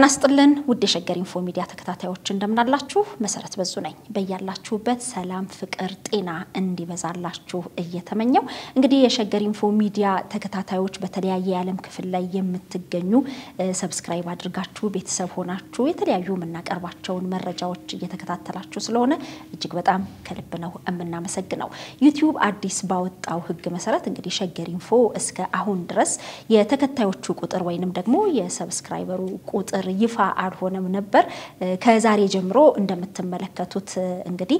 ተናስተልን ውድ የሸገር ኢንፎ ሚዲያ ተከታታዮች እንደምናላችሁ መሰረት በዙ ነኝ በእያላችሁበት ሰላም ፍቅር ጤና እንዲበዛላችሁ እየተመኘው እንግዲህ የሸገር ኢንፎ ሚዲያ ተከታታዮች በተለያየ ዓለም ክፍል ላይ የምትገኙ ሰብስክራይብ አድርጋችሁ ቤተሰብ ሆናችሁ የተለያዩ መናቀርባቸውን መረጃዎች እየተከታተላችሁ ስለሆነ እጅግ በጣም ከልብ ነው እናመሰግናው ዩቲዩብ አዲስ ባወጣው ህግ መሰረት እንግዲህ ሸገር ኢንፎ እስከ አሁን ድረስ የተከታዮቹ ቁጥር ወይንም ደግሞ የሰብስክራይበሩ ቁጥር ይፋ አልሆነም ነበር ከዛሬ ጀምሮ እንደምትመለከቱት እንግዲህ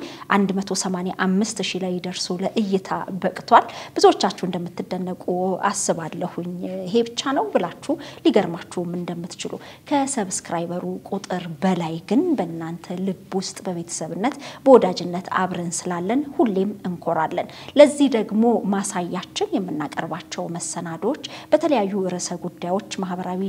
185000 ላይ ደርሶ ለእይታ በቅቷል ብዙዎቻችሁ እንደምትደነቁ አስባለሁኝ ይሄ ብቻ ነው ብላችሁ ሊገርማችሁም እንደምትችሉ ከሰብስክራይበሩ ቁጥር በላይ ግን በእናንተ ልብ ውስጥ በቤተሰብነት በወዳጅነት አብረን ስላለን ሁሌም እንኮራለን ለዚህ ደግሞ ማሳያችን የምናቀርባቸው መሰናዶች በተለያዩ ርዕሰ ጉዳዮች ማህበራዊ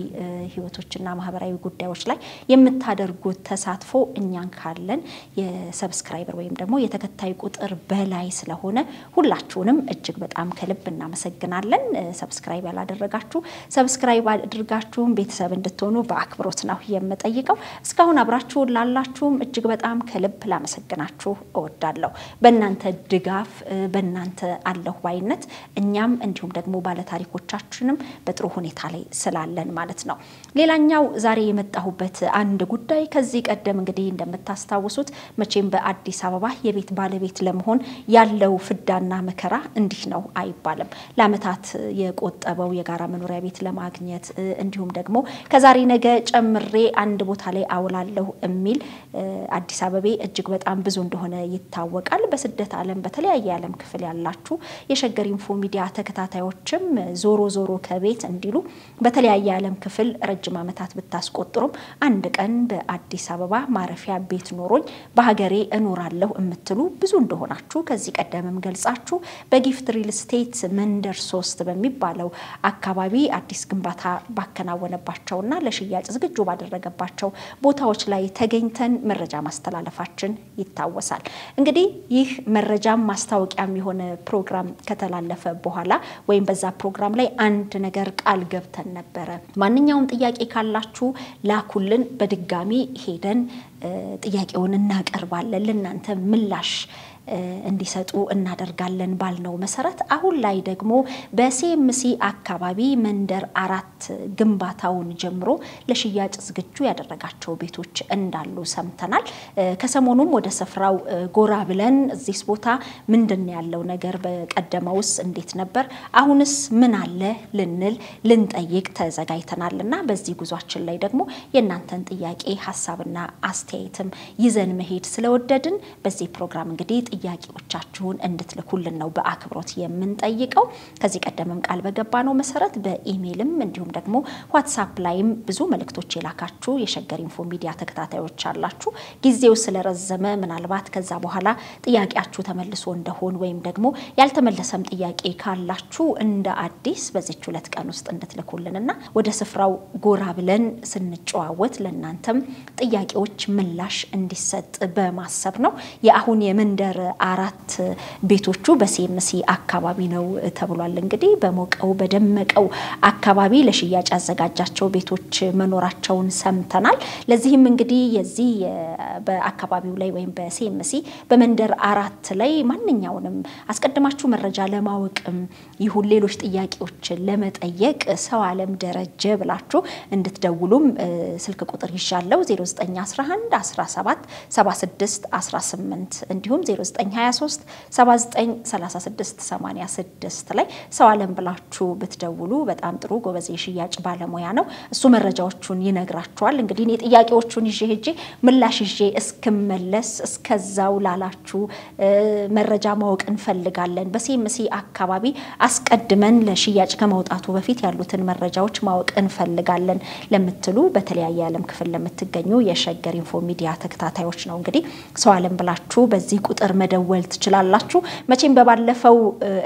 ህይወቶችና ማህበራዊ ጉዳዮች ላይ የምታደርጉት ተሳትፎ እኛን ካለን የሰብስክራይበር ወይም ደግሞ የተከታይ ቁጥር በላይ ስለሆነ ሁላችሁንም እጅግ በጣም ከልብ እናመሰግናለን ሰብስክራይብ ያላደረጋችሁ ሰብስክራይብ አድርጋችሁ ቤተሰብ እንድትሆኑ በአክብሮት ነው የምጠይቀው እስካሁን አብራችሁ ላላችሁም እጅግ በጣም ከልብ ላመሰግናችሁ እወዳለሁ በእናንተ ድጋፍ በእናንተ አለሁ ባይነት እኛም እንዲሁም ደግሞ ባለ ታሪኮቻችንም በጥሩ ሁኔታ ላይ ስላለን ማለት ነው ሌላኛው ዛሬ የመጣሁበት አንድ ጉዳይ ከዚህ ቀደም እንግዲህ እንደምታስታውሱት መቼም በአዲስ አበባ የቤት ባለቤት ለመሆን ያለው ፍዳና መከራ እንዲህ ነው አይባለም ለአመታት የቆጠበው የጋራ መኖሪያ ቤት ለማግኘት እንዲሁም ደግሞ ከዛሬ ነገ ጨምሬ አንድ ቦታ ላይ አውላለሁ እሚል አዲስ አበባ እጅግ በጣም ብዙ እንደሆነ ይታወቃል በስደት ዓለም በተለያየ ዓለም ክፍል ያላችሁ የሸገር ኢንፎ ሚዲያ ተከታታዮችም ዞሮ ዞሮ ከቤት እንዲሉ በተለያየ ዓለም ክፍል ረጅም አመታት ብታስቆጥሩም አንድ ቀን በአዲስ አበባ ማረፊያ ቤት ኖሮኝ በሀገሬ እኖራለሁ እምትሉ ብዙ እንደሆናችሁ ከዚህ ቀደምም ገልጻችሁ በጊፍት ሪል ስቴት መንደር 3 በሚባለው አካባቢ አዲስ ግንባታ ባከናወነባቸውና ለሽያጭ ዝግጁ ባደረገባቸው ቦታዎች ላይ ተገኝተን መረጃ ማስተላለፋችን ይታወሳል እንግዲህ ይህ መረጃ ማስተዋወቂያም የሆነ ፕሮግራም ከተላለፈ በኋላ ወይም በዛ ፕሮግራም ላይ አንድ ነገር ቃል ገብተን ነበረ ማንኛውም ጥያቄ ካላችሁ ላኩልን በድጋሚ ሄደን ጥያቄውን እናቀርባለን ለእናንተ ምላሽ እንዲሰጡ እናደርጋለን ባልነው መሰረት አሁን ላይ ደግሞ በሲኤምሲ አካባቢ መንደር 4 ግንባታውን ጀምሮ ለሽያጭ ዝግጁ ያደረጋቸው ቤቶች እንዳሉ ሰምተናል ከሰሞኑም ወደ ስፍራው ጎራ ብለን እዚህ ቦታ ምንድነው ያለው ነገር በቀደመውስ እንዴት ነበር አሁንስ ምን አለ ልንል ልንጠይቅ ተዘጋጅተናልና በዚህ ጉዟችን ላይ ደግሞ የእናንተን ጥያቄ ሐሳብና አስተያየትም ይዘን መሄድ ስለወደድን በዚህ ፕሮግራም እንግዲህ ጥያቄዎቻችሁን እንድትልኩልን ነው በአክብሮት የምንጠይቀው ከዚህ ቀደምም ቃል በገባነው መሰረት በኢሜልም እንዲሁም ደግሞ WhatsApp ላይም ብዙ መልእክቶች የላካችሁ የሸገር ኢንፎ ሚዲያ ተከታታዮች አላችሁ ጊዜው ስለረዘመ ምናልባት ከዛ በኋላ ጥያቄያችሁ ተመልሶ እንደሆን ወይም ደግሞ ያልተመለሰም ጥያቄ ካላችሁ እንደ አዲስ በዚህች ሁለት ቀን ውስጥ እንድትልኩልንና ወደ ስፍራው ጎራ ብለን ስንጫወት ለእናንተም ጥያቄዎች ምላሽ እንዲሰጥ በማሰብ ነው የአሁን የመንደር 4 ቤቶቹ በሲኤምሲ አካባቢ ነው ተብሏል እንግዲህ በሞቀው በደመቀው አካባቢ ለሽያጭ ያዘጋጃቸው ቤቶች መኖራቸውን ሰምተናል ለዚህም እንግዲህ የዚህ በአካባቢው ላይ ወይም በሲኤምሲ በመንደር 4 ላይ ማንኛውንም አስቀድማችሁ መረጃ ለማወቅም ይሁን ሌሎች ጥያቄዎችን ለመጠየቅ ሰው ዓለም ደረጀ ብላችሁ እንድትደውሉም ስልክ ቁጥር ይሻለው 0911177618 እንዲሁም 0923793686 ላይ ሰው ዓለም ብላችሁ ብትደውሉ በጣም ጥሩ ጎበዝ የሽያጭ ባለሙያ ነው እሱ መረጃዎቹን ይነግራችኋል እንግዲህ የጥያቄዎቹን ይዤ ሄጄ ምላሽ ይዤ እስከመለስ እስከዛው ላላችሁ መረጃ ማወቅ እንፈልጋለን በሲኤምሲ አካባቢ አስቀድመን ለሽያጭ ከመውጣቱ በፊት ያሉትን መረጃዎች ማወቅ እንፈልጋለን ለምትሉ በተለያየ ዓለም ክፍል ለምትገኙ የሸገር ኢንፎ ሚዲያ ተከታታዮች ነው እንግዲህ ሰው ዓለም ብላችሁ በዚህ ቁጥር መደወል ትችላላችሁ መቼም በባለፈው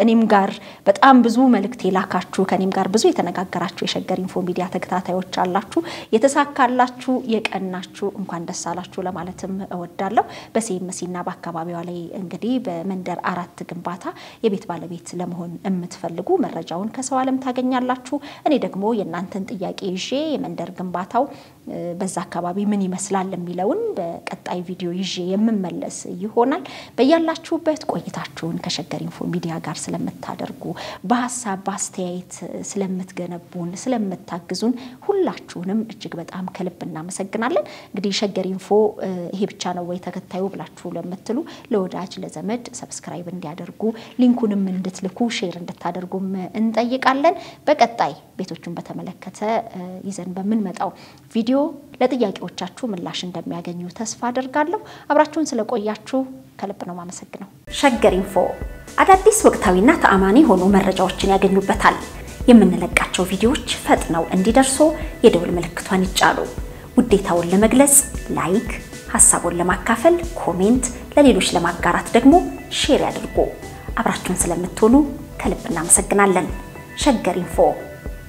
እኔም ጋር በጣም ብዙ መልእክት የላካችሁ ከኔም ጋር ብዙ የተነጋገራችሁ የሸገር ኢንፎ ሚዲያ ተከታታዮች አላችሁ የተሳካላችሁ የቀናችሁ እንኳን ደስ አላችሁ ለማለትም እወዳለሁ በሲኤምሲና በአካባቢው ላይ እንግዲህ በመንደር 4 ግንባታ የቤት ባለቤት ለመሆን የምትፈልጉ መረጃውን ከሰው ዓለም ታገኛላችሁ እኔ ደግሞ የእናንተን ጥያቄ ይዤ የመንደር ግንባታው በዛ አካባቢ ምን ይመስላል ለሚለውን በቀጣይ ቪዲዮ ይዤ የምመለስ ይሆናል። በእያላችሁበት ቆይታችሁን ከሸገር ኢንፎ ሚዲያ ጋር ስለምታደርጉ በሐሳብ ባስተያየት ስለምትገነቡን ስለምታግዙን ሁላችሁንም እጅግ በጣም ከልብ እናመሰግናለን። እንግዲህ ሸገር ኢንፎ ይሄ ብቻ ነው ወይ ተከታዩ ብላችሁ ለምትሉ ለወዳጅ ለዘመድ ሰብስክራይብ እንዲያደርጉ ሊንኩንም እንድትልኩ ሼር እንድታደርጉም እንጠይቃለን። በቀጣይ ቤቶችን በተመለከተ ይዘን በመንመጣው ቪዲዮ ለጥያቄዎቻችሁ ምላሽ እንደሚያገኙ ተስፋ አደርጋለሁ። አብራችሁን ስለቆያችሁ ከልብ ነው ማመሰግነው። ሸገር ኢንፎ አዳዲስ ወቅታዊና ተአማኒ ሆኖ መረጃዎችን ያገኙበታል። የምንለቃቸው ቪዲዮዎች ፈጥነው እንዲደርሱ የደውል ምልክቷን ይጫኑ። ውዴታውን ለመግለጽ ላይክ፣ ሐሳቡን ለማካፈል ኮሜንት፣ ለሌሎች ለማጋራት ደግሞ ሼር ያድርጉ። አብራችሁን ስለምትሆኑ ከልብ እናመሰግናለን። ሸገር ኢንፎ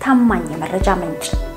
ታማኝ የመረጃ ምንጭ